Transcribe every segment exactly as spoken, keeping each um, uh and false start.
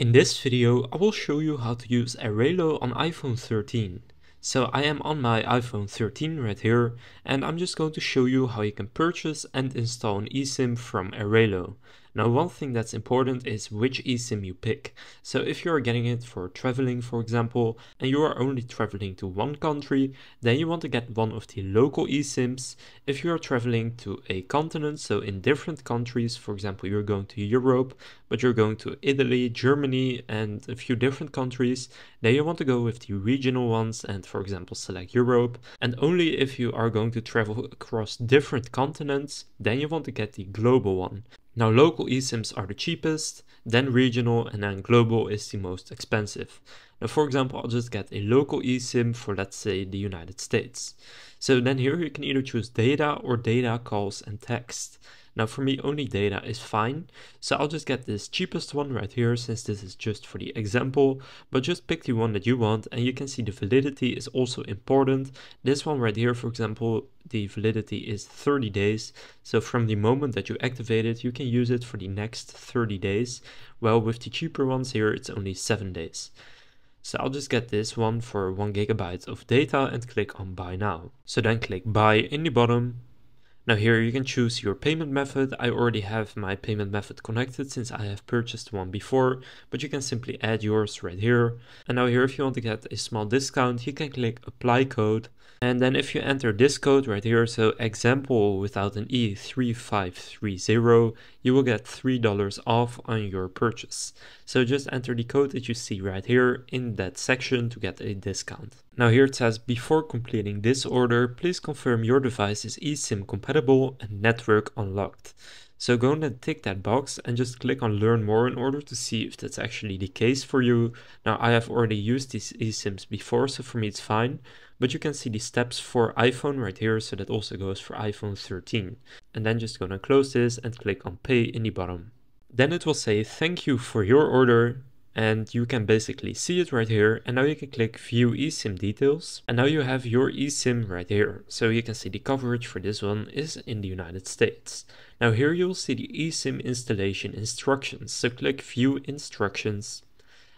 In this video, I will show you how to use Airalo on iPhone thirteen. So I am on my iPhone thirteen right here, and I'm just going to show you how you can purchase and install an eSIM from Airalo. Now, one thing that's important is which eSIM you pick. So if you are getting it for traveling, for example, and you are only traveling to one country, then you want to get one of the local eSIMs. If you are traveling to a continent, so in different countries, for example, you're going to Europe, but you're going to Italy, Germany, and a few different countries, then you want to go with the regional ones and, for example, select Europe. And only if you are going to travel across different continents, then you want to get the global one. Now, local eSIMs are the cheapest, then regional, and then global is the most expensive. Now, for example, I'll just get a local eSIM for, let's say, the United States. So then here you can either choose data or data, calls, and text. Now, for me, only data is fine, so I'll just get this cheapest one right here, since this is just for the example, but just pick the one that you want, and you can see the validity is also important. This one right here, for example, the validity is thirty days, so from the moment that you activate it, you can use it for the next thirty days, while with the cheaper ones here, it's only seven days. So I'll just get this one for one gigabyte of data and click on Buy Now. So then click Buy in the bottom. Now here you can choose your payment method. I already have my payment method connected since I have purchased one before, but you can simply add yours right here. And now here, if you want to get a small discount, you can click Apply Code. And then if you enter this code right here, so example without an E, three five three zero, you will get three dollars off on your purchase. So just enter the code that you see right here in that section to get a discount. Now here it says, before completing this order, please confirm your device is eSIM compatible and network unlocked. So go ahead and tick that box and just click on learn more in order to see if that's actually the case for you. Now I have already used these eSIMs before, so for me it's fine, but you can see the steps for iPhone right here, so that also goes for iPhone thirteen. And then just gonna close this and click on pay in the bottom. Then it will say thank you for your order, and you can basically see it right here. And now you can click view eSIM details, and now you have your eSIM right here. So you can see the coverage for this one is in the United States. Now here you'll see the eSIM installation instructions, so click view instructions.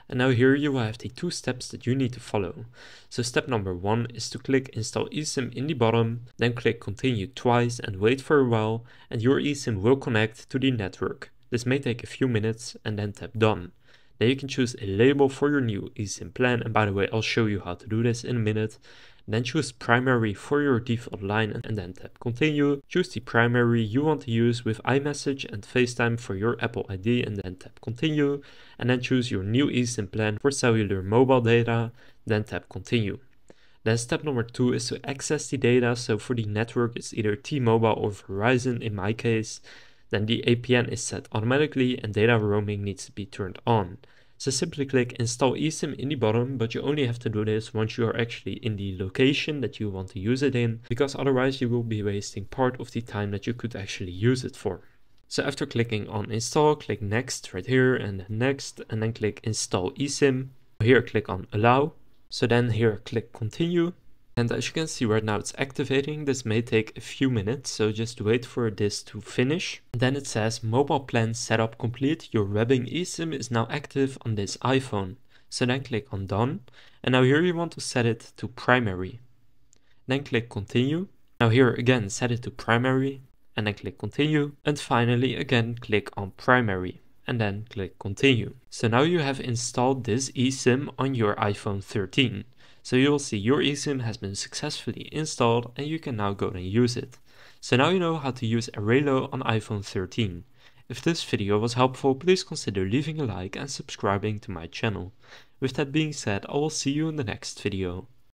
And now here you will have the two steps that you need to follow. So step number one is to click install eSIM in the bottom, then click continue twice and wait for a while, and your eSIM will connect to the network. This may take a few minutes, and then tap done. Then you can choose a label for your new eSIM plan, and by the way, I'll show you how to do this in a minute. Then choose primary for your default line, and then tap continue. Choose the primary you want to use with iMessage and FaceTime for your Apple I D, and then tap continue. And then choose your new eSIM plan for cellular mobile data, then tap continue. Then step number two is to access the data. So for the network, it's either T-Mobile or Verizon in my case. Then the A P N is set automatically and data roaming needs to be turned on. So simply click install eSIM in the bottom, but you only have to do this once you are actually in the location that you want to use it in, because otherwise you will be wasting part of the time that you could actually use it for. So after clicking on install, click next right here, and next, and then click install eSIM. Here click on allow. So then here click continue. And as you can see right now, it's activating. This may take a few minutes, so just wait for this to finish. And then it says mobile plan setup complete. Your webbing eSIM is now active on this iPhone. So then click on done. And now here you want to set it to primary. Then click continue. Now here again, set it to primary, and then click continue. And finally again, click on primary, and then click continue. So now you have installed this eSIM on your iPhone thirteen. So you will see your eSIM has been successfully installed, and you can now go and use it. So now you know how to use Airalo on iPhone thirteen. If this video was helpful, please consider leaving a like and subscribing to my channel. With that being said, I will see you in the next video.